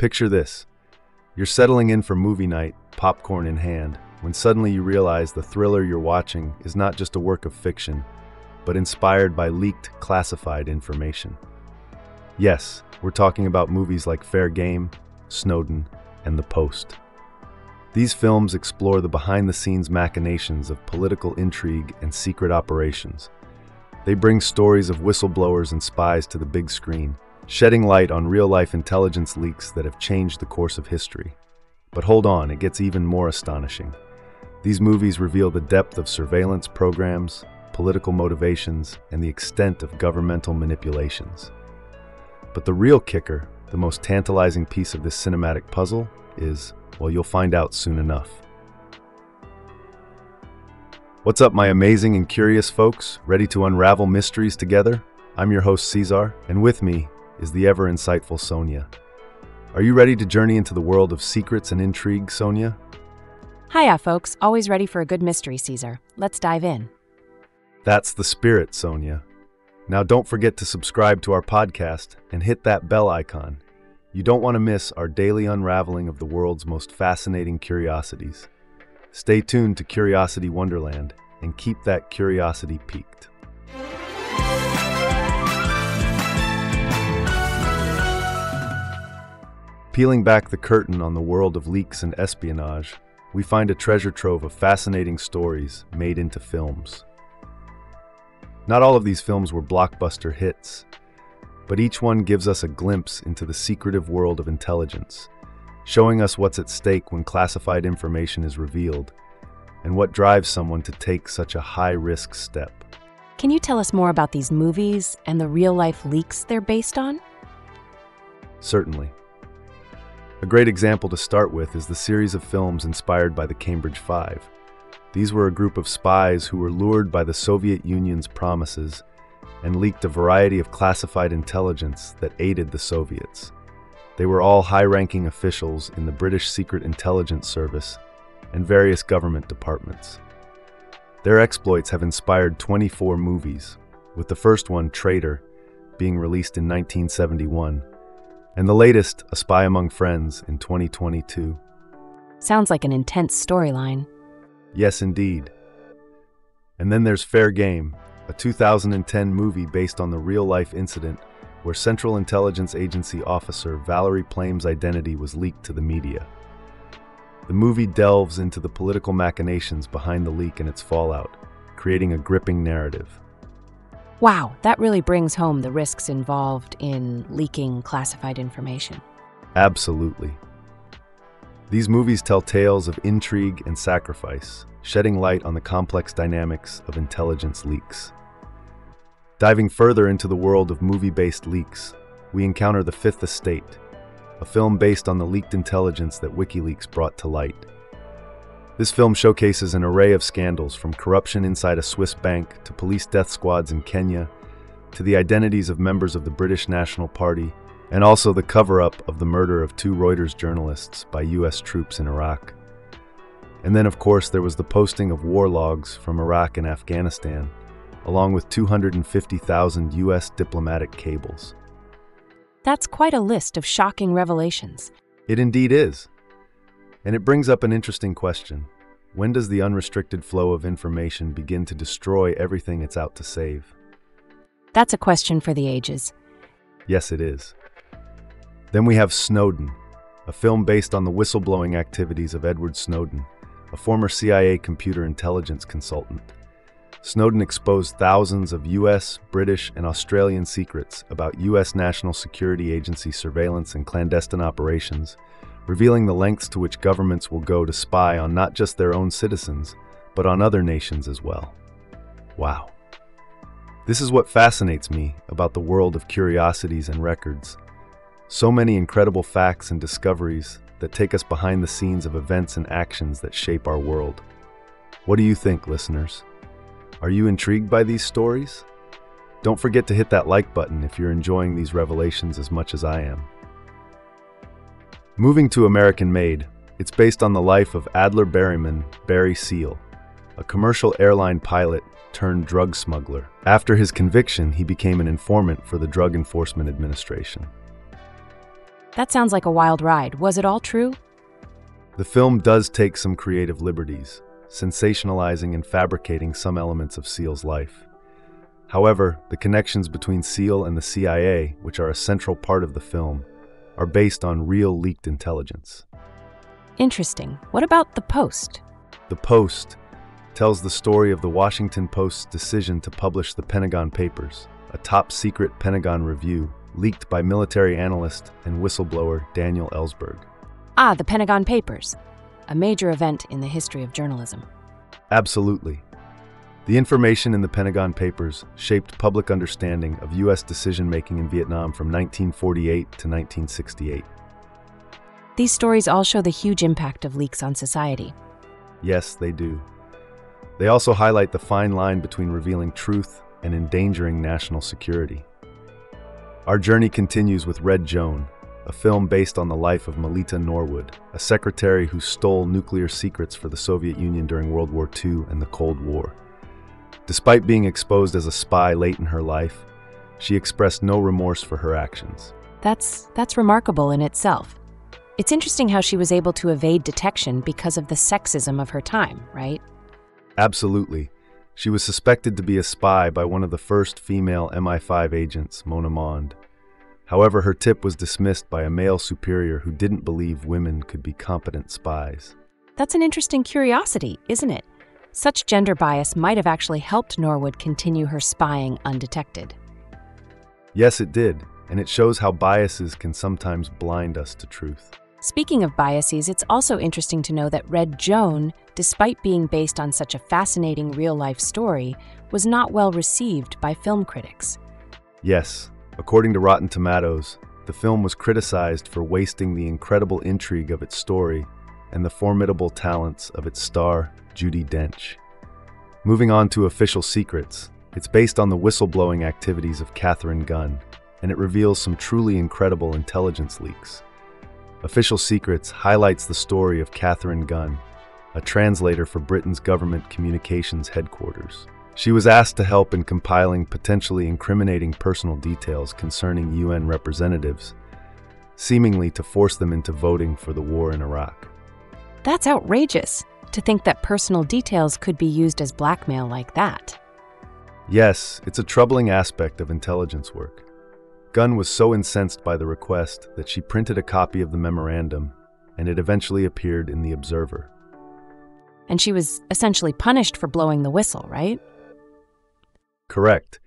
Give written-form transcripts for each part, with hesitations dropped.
Picture this. You're settling in for movie night, popcorn in hand, when suddenly you realize the thriller you're watching is not just a work of fiction, but inspired by leaked, classified information. Yes, we're talking about movies like Fair Game, Snowden, and The Post. These films explore the behind-the-scenes machinations of political intrigue and secret operations. They bring stories of whistleblowers and spies to the big screen, shedding light on real-life intelligence leaks that have changed the course of history. But hold on, it gets even more astonishing. These movies reveal the depth of surveillance programs, political motivations, and the extent of governmental manipulations. But the real kicker, the most tantalizing piece of this cinematic puzzle, is, well, you'll find out soon enough. What's up, my amazing and curious folks? Ready to unravel mysteries together? I'm your host, Cesar, and with me is the ever-insightful Sonia. Are you ready to journey into the world of secrets and intrigue, Sonia? Hiya, folks. Always ready for a good mystery, Cesar. Let's dive in. That's the spirit, Sonia. Now don't forget to subscribe to our podcast and hit that bell icon. You don't want to miss our daily unraveling of the world's most fascinating curiosities. Stay tuned to Curiosity Wonderland and keep that curiosity piqued. Peeling back the curtain on the world of leaks and espionage, we find a treasure trove of fascinating stories made into films. Not all of these films were blockbuster hits, but each one gives us a glimpse into the secretive world of intelligence, showing us what's at stake when classified information is revealed, and what drives someone to take such a high-risk step. Can you tell us more about these movies and the real-life leaks they're based on? Certainly. A great example to start with is the series of films inspired by the Cambridge Five. These were a group of spies who were lured by the Soviet Union's promises and leaked a variety of classified intelligence that aided the Soviets. They were all high-ranking officials in the British Secret Intelligence Service and various government departments. Their exploits have inspired 24 movies, with the first one, Traitor, being released in 1971. And the latest, A Spy Among Friends, in 2022. Sounds like an intense storyline. Yes, indeed. And then there's Fair Game, a 2010 movie based on the real-life incident where Central Intelligence Agency officer Valerie Plame identity was leaked to the media. The movie delves into the political machinations behind the leak and its fallout, creating a gripping narrative. Wow, that really brings home the risks involved in leaking classified information. Absolutely. These movies tell tales of intrigue and sacrifice, shedding light on the complex dynamics of intelligence leaks. Diving further into the world of movie-based leaks, we encounter The Fifth Estate, a film based on the leaked intelligence that WikiLeaks brought to light. This film showcases an array of scandals, from corruption inside a Swiss bank to police death squads in Kenya, to the identities of members of the British National Party, and also the cover-up of the murder of two Reuters journalists by US troops in Iraq. And then, of course, there was the posting of war logs from Iraq and Afghanistan, along with 250,000 US diplomatic cables. That's quite a list of shocking revelations. It indeed is. And it brings up an interesting question. When does the unrestricted flow of information begin to destroy everything it's out to save? That's a question for the ages. Yes, it is. Then we have Snowden, a film based on the whistleblowing activities of Edward Snowden, a former CIA computer intelligence consultant. Snowden exposed thousands of US, British, and Australian secrets about US National Security Agency surveillance and clandestine operations, revealing the lengths to which governments will go to spy on not just their own citizens, but on other nations as well. Wow. This is what fascinates me about the world of curiosities and records. So many incredible facts and discoveries that take us behind the scenes of events and actions that shape our world. What do you think, listeners? Are you intrigued by these stories? Don't forget to hit that like button if you're enjoying these revelations as much as I am. Moving to American Made, it's based on the life of Adler Berryman, Barry Seal, a commercial airline pilot turned drug smuggler. After his conviction, he became an informant for the Drug Enforcement Administration. That sounds like a wild ride. Was it all true? The film does take some creative liberties, sensationalizing and fabricating some elements of Seal's life. However, the connections between Seal and the CIA, which are a central part of the film, are based on real leaked intelligence. Interesting. What about The Post? The Post tells the story of the Washington Post's decision to publish the Pentagon Papers, a top-secret Pentagon review leaked by military analyst and whistleblower Daniel Ellsberg. Ah, the Pentagon Papers, a major event in the history of journalism. Absolutely. The information in the Pentagon Papers shaped public understanding of U.S. decision-making in Vietnam from 1948 to 1968. These stories all show the huge impact of leaks on society. Yes, they do. They also highlight the fine line between revealing truth and endangering national security. Our journey continues with Red Joan, a film based on the life of Melita Norwood, a secretary who stole nuclear secrets for the Soviet Union during World War II and the Cold War. Despite being exposed as a spy late in her life, she expressed no remorse for her actions. That's remarkable in itself. It's interesting how she was able to evade detection because of the sexism of her time, right? Absolutely. She was suspected to be a spy by one of the first female MI5 agents, Mona Mond. However, her tip was dismissed by a male superior who didn't believe women could be competent spies. That's an interesting curiosity, isn't it? Such gender bias might have actually helped Norwood continue her spying undetected. Yes, it did, and it shows how biases can sometimes blind us to truth. Speaking of biases, it's also interesting to know that Red Joan, despite being based on such a fascinating real-life story, was not well received by film critics. Yes, according to Rotten Tomatoes, the film was criticized for wasting the incredible intrigue of its story and the formidable talents of its star, Judy Dench. Moving on to Official Secrets, it's based on the whistleblowing activities of Catherine Gun, and it reveals some truly incredible intelligence leaks. Official Secrets highlights the story of Catherine Gun, a translator for Britain's government communications headquarters. She was asked to help in compiling potentially incriminating personal details concerning UN representatives, seemingly to force them into voting for the war in Iraq. That's outrageous, to think that personal details could be used as blackmail like that. Yes, it's a troubling aspect of intelligence work. Gunn was so incensed by the request that she printed a copy of the memorandum, and it eventually appeared in The Observer. And she was essentially punished for blowing the whistle, right? Correct.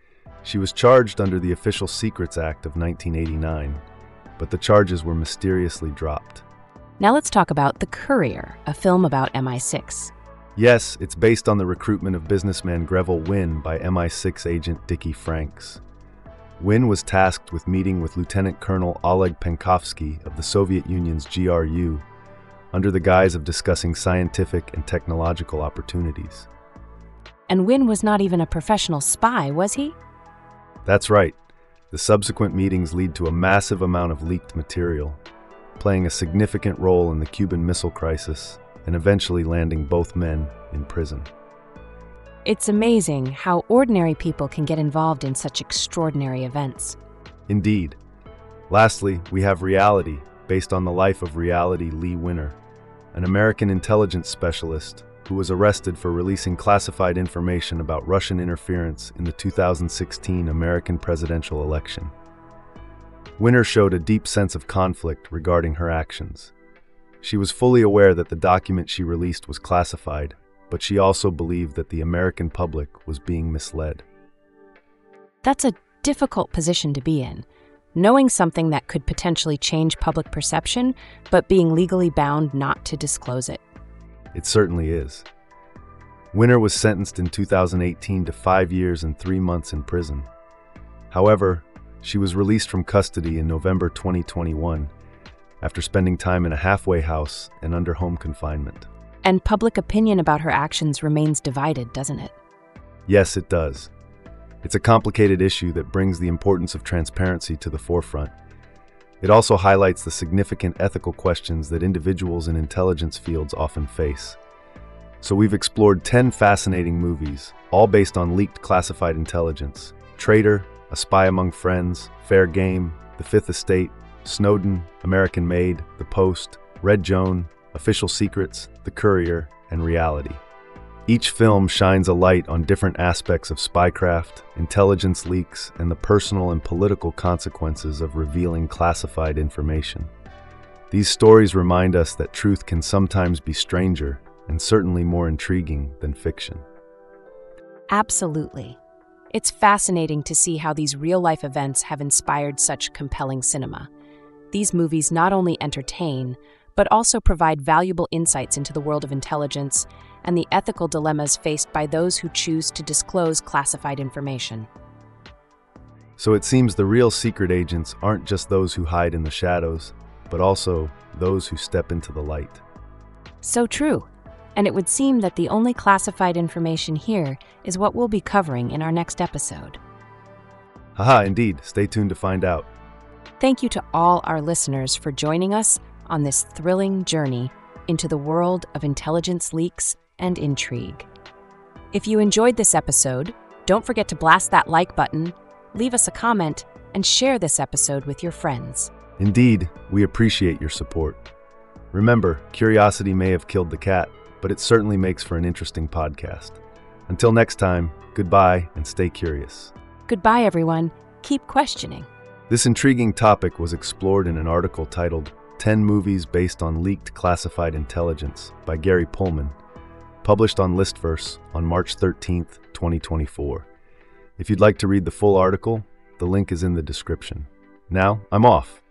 She was charged under the Official Secrets Act of 1989, but the charges were mysteriously dropped. Now let's talk about The Courier, a film about MI6. Yes, it's based on the recruitment of businessman Greville Wynne by MI6 agent Dickie Franks. Wynne was tasked with meeting with Lieutenant Colonel Oleg Penkovsky of the Soviet Union's GRU under the guise of discussing scientific and technological opportunities. And Wynne was not even a professional spy, was he? That's right. The subsequent meetings lead to a massive amount of leaked material, playing a significant role in the Cuban Missile Crisis and eventually landing both men in prison. It's amazing how ordinary people can get involved in such extraordinary events. Indeed. Lastly, we have Reality, based on the life of Reality Lee Winner, an American intelligence specialist who was arrested for releasing classified information about Russian interference in the 2016 American presidential election. Winner showed a deep sense of conflict regarding her actions. She was fully aware that the document she released was classified, but she also believed that the American public was being misled. That's a difficult position to be in, knowing something that could potentially change public perception, but being legally bound not to disclose it. It certainly is. Winner was sentenced in 2018 to 5 years and 3 months in prison. However, she was released from custody in November 2021 after spending time in a halfway house and under home confinement. And public opinion about her actions remains divided, doesn't it? Yes, it does. It's a complicated issue that brings the importance of transparency to the forefront. It also highlights the significant ethical questions that individuals in intelligence fields often face. So we've explored 10 fascinating movies, all based on leaked classified intelligence: Traitor, A Spy Among Friends, Fair Game, The Fifth Estate, Snowden, American Made, The Post, Red Joan, Official Secrets, The Courier, and Reality. Each film shines a light on different aspects of spycraft, intelligence leaks, and the personal and political consequences of revealing classified information. These stories remind us that truth can sometimes be stranger and certainly more intriguing than fiction. Absolutely. It's fascinating to see how these real-life events have inspired such compelling cinema. These movies not only entertain, but also provide valuable insights into the world of intelligence and the ethical dilemmas faced by those who choose to disclose classified information. So it seems the real secret agents aren't just those who hide in the shadows, but also those who step into the light. So true. And it would seem that the only classified information here is what we'll be covering in our next episode. Haha, indeed. Stay tuned to find out. Thank you to all our listeners for joining us on this thrilling journey into the world of intelligence leaks and intrigue. If you enjoyed this episode, don't forget to blast that like button, leave us a comment, and share this episode with your friends. Indeed, we appreciate your support. Remember, curiosity may have killed the cat, but it certainly makes for an interesting podcast. Until next time, goodbye and stay curious. Goodbye, everyone. Keep questioning. This intriguing topic was explored in an article titled 10 Movies Based on Leaked Classified Intelligence by Gary Pullman, published on Listverse on March 13, 2024. If you'd like to read the full article, the link is in the description. Now, I'm off.